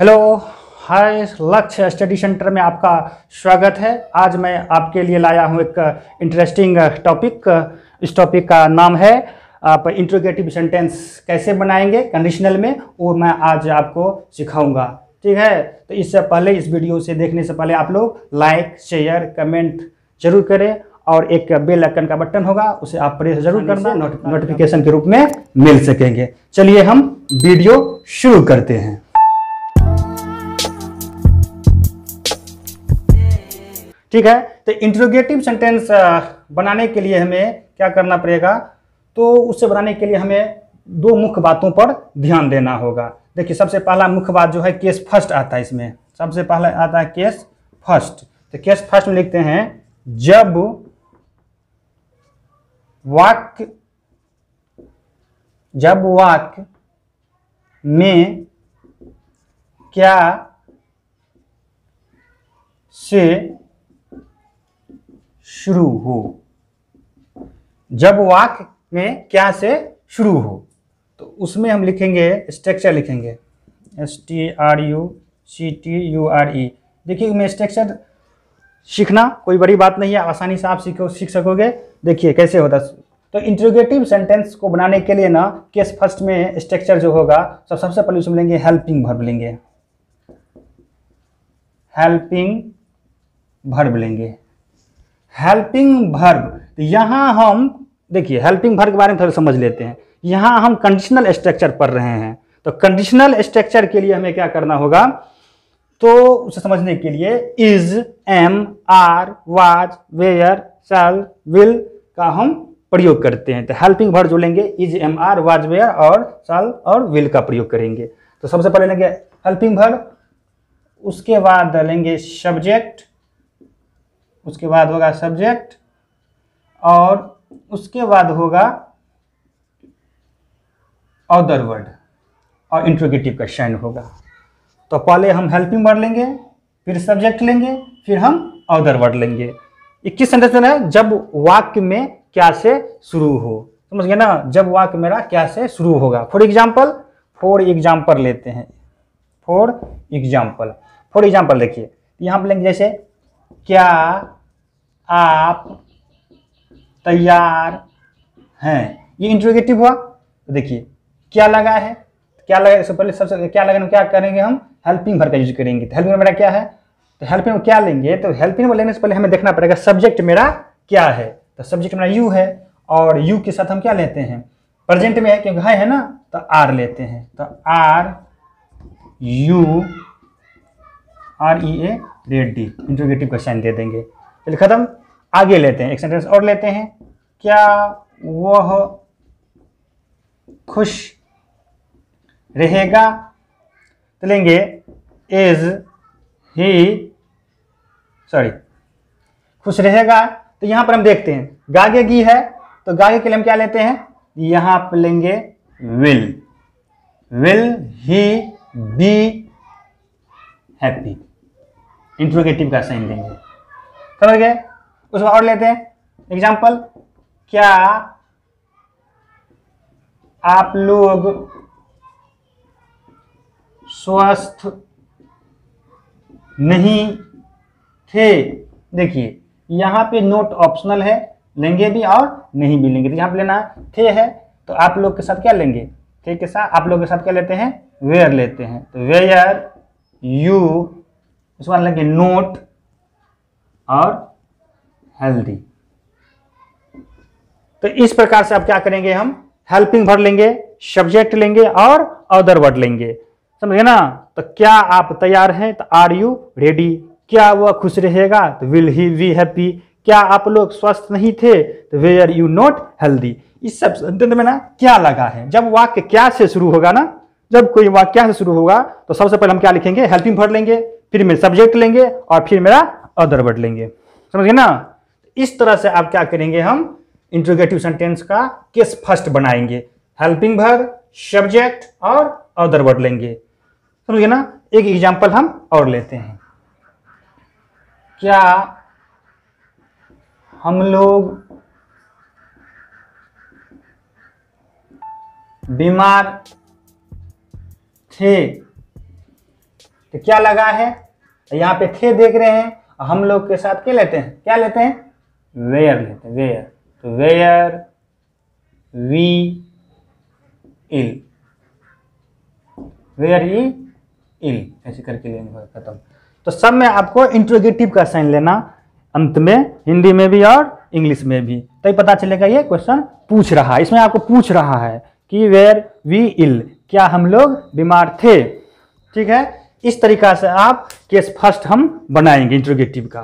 Hello hi, लक्ष्य study centre में आपका स्वागत है। आज मैं आपके लिए लाया हूं एक इंटरेस्टिंग टॉपिक। इस टॉपिक का नाम है आप इंट्रोगेटिव सेंटेंस कैसे बनाएंगे कंडीशनल में, वो मैं आज आपको सिखाऊंगा। ठीक है, तो इससे पहले, इस वीडियो से देखने से पहले आप लोग लाइक, शेयर, कमेंट जरूर करें और एक बेल आइकन का बटन होगा, उसे आप प्रेस जरूर करना, नोटिफिकेशन के रूप में मिल सकेंगे। चलिए हम वीडियो शुरू करते हैं। ठीक है, तो इंट्रोगेटिव सेंटेंस बनाने के लिए हमें क्या करना पड़ेगा, तो उससे बनाने के लिए हमें दो मुख्य बातों पर ध्यान देना होगा। देखिए, सबसे पहला मुख्य बात जो है केस फर्स्ट आता है। इसमें सबसे पहला आता है केस फर्स्ट। तो केस फर्स्ट में लिखते हैं, जब वाक्य में क्या से शुरू हो, जब वाक्य में क्या से शुरू हो, तो उसमें हम लिखेंगे, स्ट्रक्चर लिखेंगे, STRUCTURE। देखिए, मैं स्ट्रक्चर सीखना कोई बड़ी बात नहीं है, आसानी से आप सीख सकोगे। देखिए कैसे होता है। तो इंट्रोगेटिव सेंटेंस को बनाने के लिए ना, केस फर्स्ट में स्ट्रक्चर जो होगा, सबसे पहले उसमें लेंगे हेल्पिंग वर्ब, लेंगे हेल्पिंग वर्ब। यहाँ हम देखिए हेल्पिंग वर्ब के बारे में थोड़ा समझ लेते हैं। यहाँ हम कंडीशनल स्ट्रक्चर पढ़ रहे हैं, तो कंडीशनल स्ट्रक्चर के लिए हमें क्या करना होगा, तो उसे समझने के लिए is, am, are, was, were, shall, will का हम प्रयोग करते हैं। तो हेल्पिंग वर्ब जो लेंगे, is, am, are, was, were और शैल और विल का प्रयोग करेंगे। तो सबसे पहले लेंगे हेल्पिंग वर्ब, उसके बाद लेंगे सब्जेक्ट, उसके बाद होगा सब्जेक्ट और उसके बाद होगा अदर वर्ड और इंट्रोगेटिव का साइन होगा। तो पहले हम हेल्पिंग वर्ड लेंगे, फिर सब्जेक्ट लेंगे, फिर हम अदर वर्ड लेंगे। 21 सेंटेंस में जब वाक्य में क्या से शुरू हो, समझ गए ना, जब वाक्य मेरा क्या से शुरू होगा। फॉर एग्जाम्पल लेते हैं। फॉर एग्जाम्पल देखिए, यहाँ पर लेंगे जैसे, क्या आप तैयार हैं, ये इंट्रोगेटिव हुआ। तो देखिए क्या लगा है, इससे पहले सबसे क्या लगा, क्या करेंगे हम हेल्पिंग वर्ब का यूज करेंगे। तो हेल्पिंग वर्ब मेरा क्या है, तो हेल्पिंग वर्ब क्या लेंगे, तो हेल्पिंग वर्ब लेने से पहले हमें देखना पड़ेगा सब्जेक्ट मेरा क्या है। तो सब्जेक्ट मेरा यू है और यू के साथ हम क्या लेते हैं, प्रेजेंट में है क्योंकि है ना, तो आर लेते हैं। तो आर यू READY इंट्रोगेटिव का साइन दे देंगे। चलिए खत्म, आगे लेते हैं, एक सेंटेंस और लेते हैं, क्या वह खुश रहेगा, तो लेंगे खुश रहेगा। तो यहाँ पर हम देखते हैं गागेगी है, तो गागे के लिए हम क्या लेते हैं, यहाँ पर लेंगे will he be happy, interrogative का साइन देंगे। समझ गए। उसमें और लेते हैं एग्जाम्पल, क्या आप लोग स्वस्थ नहीं थे। देखिए यहाँ पे नोट ऑप्शनल है, लेंगे भी और नहीं भी लेंगे। तो यहाँ पे लेना थे है, तो आप लोग के साथ क्या लेंगे, थे के साथ आप लोग के साथ क्या लेते हैं, वेयर लेते हैं। तो वेयर यू, उसके बाद लेंगे नोट और हेल्दी। तो इस प्रकार से आप क्या करेंगे, हम हेल्पिंग वर्ब लेंगे, सब्जेक्ट लेंगे और अदर वर्ड लेंगे। समझे ना। तो क्या आप तैयार हैं, तो आर यू रेडी। क्या वह खुश रहेगा, तो विल ही बी हैप्पी। क्या आप लोग स्वस्थ नहीं थे, तो वेयर यू नॉट हेल्दी। इस सब सेंटेंस में ना क्या लगा है, जब वाक्य क्या से शुरू होगा ना, जब कोई वाक्य से शुरू होगा, तो सबसे पहले हम क्या लिखेंगे, हेल्पिंग वर्ब लेंगे, फिर मैं सब्जेक्ट लेंगे और फिर मेरा अदर वर्ड लेंगे। समझ गए ना। इस तरह से आप क्या करेंगे, हम इंट्रोगेटिव सेंटेंस का केस फर्स्ट बनाएंगे, हेल्पिंग वर्ब, सब्जेक्ट और अदर वर्ड लेंगे। समझ गए ना। एक एग्जाम्पल हम और लेते हैं, क्या हम लोग बीमार थे, तो क्या लगा है यहाँ पे थे देख रहे हैं, हम लोग के साथ क्या लेते हैं वेयर लेते हैं, वेयर तो where we ill, where he इल ऐसे करके लेंगे खत्म। तो सब में आपको इंट्रोगेटिव का साइन लेना अंत में, हिंदी में भी और इंग्लिश में भी, तो ये पता चलेगा ये क्वेश्चन पूछ रहा है। इसमें आपको पूछ रहा है कि वेयर वी इल, क्या हम लोग बीमार थे। ठीक है, इस तरीका से आप केस फर्स्ट हम बनाएंगे इंट्रोगेटिव का।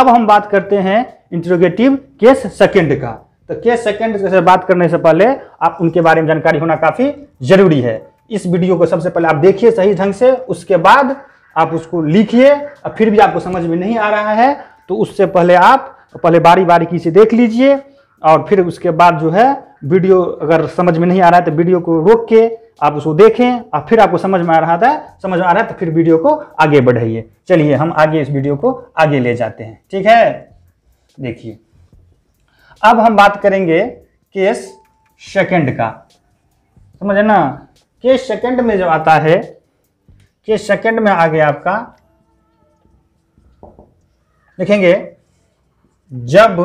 अब हम बात करते हैं इंट्रोगेटिव केस सेकंड का। तो केस सेकंड से बात करने से पहले आप उनके बारे में जानकारी होना काफ़ी जरूरी है। इस वीडियो को सबसे पहले आप देखिए सही ढंग से, उसके बाद आप उसको लिखिए, और फिर भी आपको समझ में नहीं आ रहा है तो उससे पहले आप पहले बारी बारीकी से देख लीजिए, और फिर उसके बाद जो है वीडियो अगर समझ में नहीं आ रहा है तो वीडियो को रोक के आप उसको देखें, और फिर आपको समझ में आ रहा है तो फिर वीडियो को आगे बढ़ाइए। चलिए हम आगे इस वीडियो को आगे ले जाते हैं। ठीक है, देखिए अब हम बात करेंगे केस सेकंड का। समझे ना, केस सेकंड में जो आता है, केस सेकंड में आ गया आपका, देखेंगे जब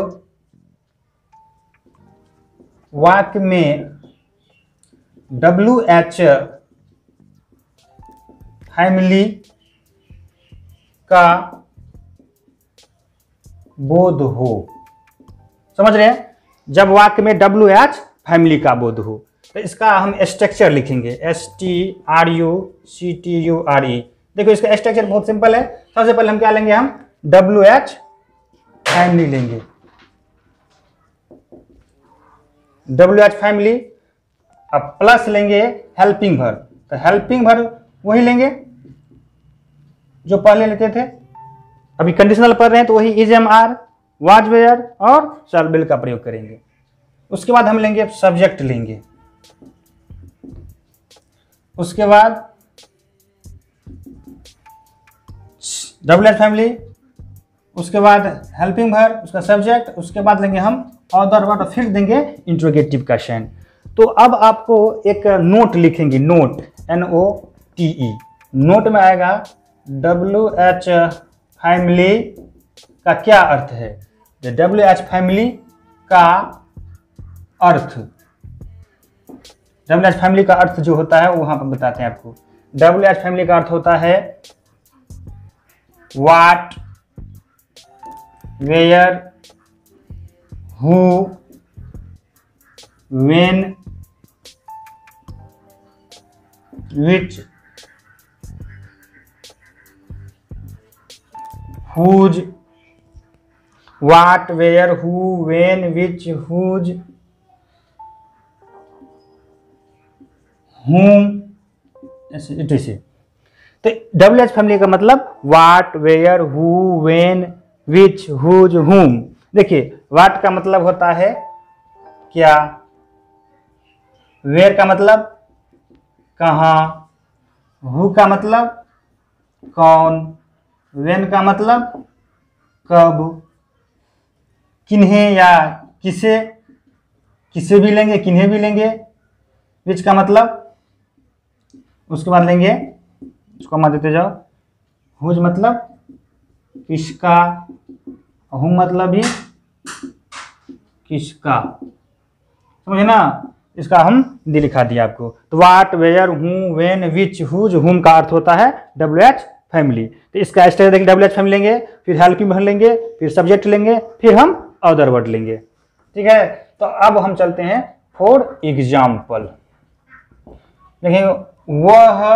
वाक में WH फैमिली का बोध हो। समझ रहे हैं, जब वाक्य में WH फैमिली का बोध हो तो इसका हम स्ट्रक्चर लिखेंगे STRUCTURE। देखो इसका स्ट्रक्चर बहुत सिंपल है। सबसे पहले हम क्या लेंगे, हम WH फैमिली लेंगे, WH फैमिली, अब प्लस लेंगे हेल्पिंग वर्ब, तो हेल्पिंग वर्ब वही लेंगे जो पहले लेते थे, अभी कंडीशनल पढ़ रहे हैं तो वही is am are was were और शैल विल का प्रयोग करेंगे। उसके बाद हम लेंगे सब्जेक्ट लेंगे, उसके बाद WH फैमिली, उसके बाद हेल्पिंग वर्ब, उसका सब्जेक्ट, उसके बाद लेंगे हम अदर वर्ड, और फिर देंगे इंट्रोगेटिव का साइन। तो अब आपको एक नोट लिखेंगे, नोट NOTE, नोट में आएगा WH फैमिली का क्या अर्थ है, WH फैमिली का अर्थ, WH फैमिली का अर्थ जो होता है वो वहां पर बताते हैं आपको। WH फैमिली का अर्थ होता है what where who when which whose, what where who when which whose whom इत्यादि। तो WH फैमिली का मतलब what where who when which whose whom. देखिए व्हाट का मतलब होता है क्या, वेयर का मतलब कहाँ, हु का मतलब कौन, व्हेन का मतलब कब, किन्हें या किसे, किसे भी लेंगे किन्हें भी लेंगे, विच का मतलब उसके बाद लेंगे, उसको मान देते जाओ, हुज मतलब किसका, हु मतलब भी किसका। समझे ना, इसका हम लिखा दिया आपको। तो what where who when which whose whom का अर्थ होता है WH फैमिली। तो इसका स्ट्रक्चर देखेंगे, WH फैमिली लेंगे, फिर हेल्पिंग वर्ब लेंगे, फिर सब्जेक्ट लेंगे, फिर हम अदर वर्ड लेंगे। ठीक है, तो अब हम चलते हैं फॉर एग्जाम्पल। देखेंगे वह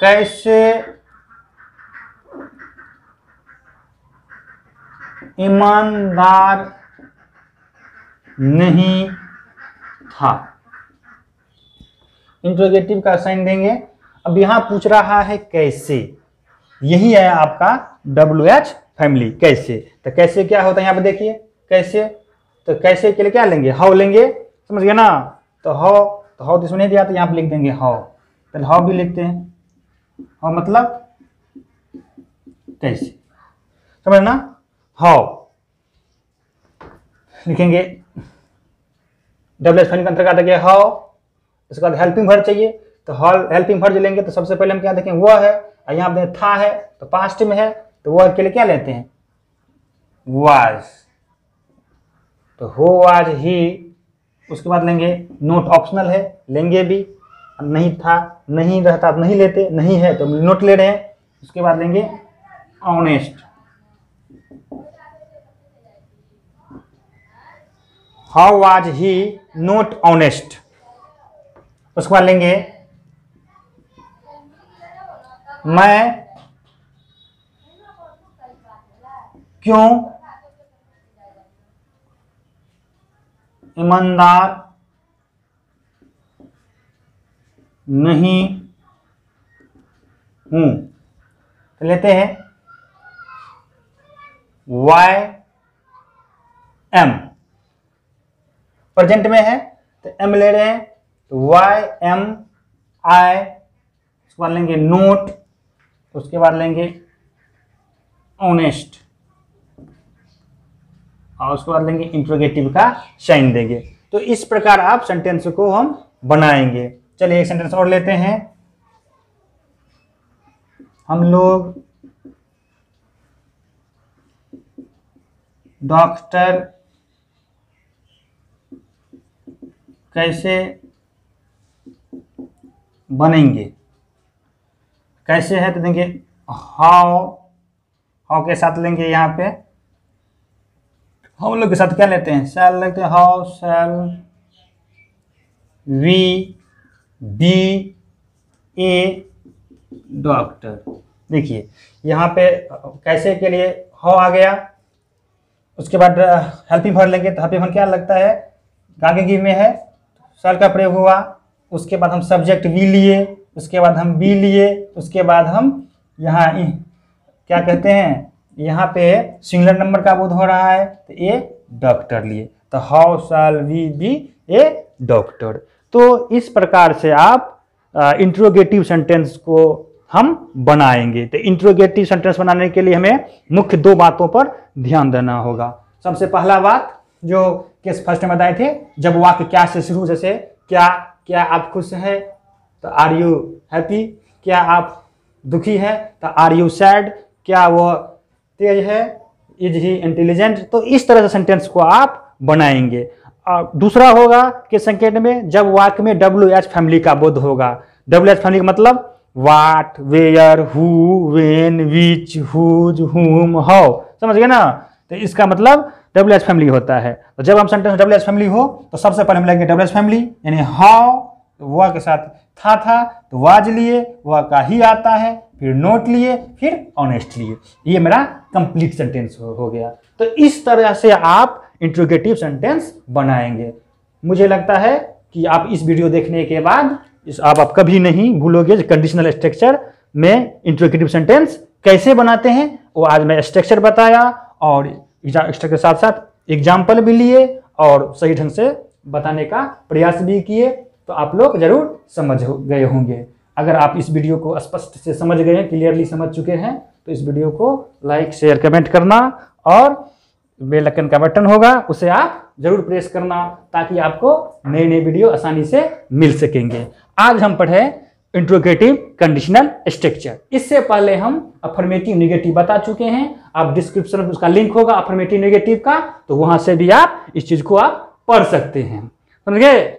कैसे ईमानदार नहीं था। इंट्रोगेटिव का साइन देंगे। अब यहां पूछ रहा है कैसे, यही है आपका WH फैमिली कैसे। तो कैसे क्या होता है यहाँ पे देखिए, कैसे तो कैसे के लिए क्या लेंगे, हाउ लेंगे। समझ गए ना, तो हाउ, तो हाउ इसमें नहीं दिया तो यहाँ पे लिख देंगे हाउ, तो हाउ भी लिखते हैं, हाउ मतलब कैसे। समझना, हाउ लिखेंगे, WH फैमिली का अंतर्गत आ गया हाउ, उसके बाद हेल्पिंग वर्ब चाहिए तो हेल्पिंग वर्ब लेंगे। तो सबसे पहले हम क्या देखेंगे वह है, यहाँ पे था है तो पास्ट में है तो वो अकेले क्या लेते हैं वाज। तो हो वाज ही, उसके बाद लेंगे नोट, ऑप्शनल है लेंगे भी, नहीं था नहीं रहता नहीं लेते, नहीं है तो नोट ले रहे हैं। उसके बाद लेंगे honest, how was he not honest. उसके बाद लेंगे मैं क्यों ईमानदार नहीं हूं। तो लेते हैं वाई एम, प्रेजेंट में है तो एम ले रहे हैं तो वाई एम आई। उसके बाद लेंगे नोट, उसके बाद लेंगे ऑनेस्ट और उसके बाद लेंगे इंट्रोगेटिव का साइन देंगे। तो इस प्रकार आप सेंटेंस को हम बनाएंगे। चलिए एक सेंटेंस और लेते हैं। हम लोग डॉक्टर कैसे बनेंगे। कैसे है तो देंगे हाउ, हाउ के साथ लेंगे यहाँ पे हम लोग के साथ क्या लेते हैं शैल लेते हैं, how shall we be a doctor. देखिए यहाँ पे कैसे के लिए हाउ आ गया, उसके बाद हेल्पिंग वर्ब लेंगे तो हेल्पिंग वर्ब क्या लगता है आगे की में है शैल का प्रयोग हुआ। उसके बाद हम सब्जेक्ट वी लिए, उसके बाद हम बी लिए, उसके बाद हम यहाँ क्या कहते हैं यहाँ पे सिंगुलर नंबर का बोध हो रहा है तो ए डॉक्टर लिए तो how shall we be a doctor. तो इस प्रकार से आप इंट्रोगेटिव सेंटेंस को हम बनाएंगे। तो इंट्रोगेटिव सेंटेंस बनाने के लिए हमें मुख्य दो बातों पर ध्यान देना होगा। सबसे पहला बात जो केस फर्स्ट में बताए थे, जब वाक्य क्या से शुरू, जैसे क्या क्या आप खुश हैं तो आर यू हैप्पी, क्या आप दुखी हैं तो आर यू सैड, क्या वो तेज है इज ही इंटेलिजेंट। तो इस तरह से सेंटेंस को आप बनाएंगे। दूसरा होगा कि संकेत में जब वाक्य में डब्ल्यू एच फैमिली का बोध होगा। डब्ल्यू एच फैमिली का मतलब what where who when which whose whom how, समझ गए ना। तो इसका मतलब डब्ल्यू एच फैमिली होता है। तो जब हम सेंटेंस डब्ल्यू एच फैमिली हो तो सबसे पहले हम लेंगे डब्ल्यू एच फैमिली यानी हाउ, वह के साथ था तो वाज लिए, वह का ही आता है, फिर नोट लिए, फिर ऑनेस्ट लिए। ये मेरा कंप्लीट सेंटेंस हो गया। तो इस तरह से आप इंट्रोगेटिव सेंटेंस बनाएंगे। मुझे लगता है कि आप इस वीडियो देखने के बाद आप कभी नहीं भूलोगे कंडीशनल स्ट्रक्चर में इंट्रोगेटिव सेंटेंस कैसे बनाते हैं। वो आज मैं स्ट्रक्चर बताया और स्ट्रक्चर के साथ साथ एग्जाम्पल भी लिए और सही ढंग से बताने का प्रयास भी किए। तो आप लोग जरूर समझ गए होंगे। अगर आप इस वीडियो को स्पष्ट से समझ गए हैं, क्लियरली समझ चुके हैं तो इस वीडियो को लाइक शेयर कमेंट करना और बेल आइकन का बटन होगा उसे आप जरूर प्रेस करना ताकि आपको नए नए वीडियो आसानी से मिल सकेंगे। आज हम पढ़े इंट्रोगेटिव कंडीशनल स्ट्रक्चर। इससे पहले हम अफर्मेटिव नेगेटिव बता चुके हैं। आप डिस्क्रिप्शन में उसका लिंक होगा अफर्मेटिव नेगेटिव का, तो वहां से भी आप इस चीज को आप पढ़ सकते हैं, समझ गए।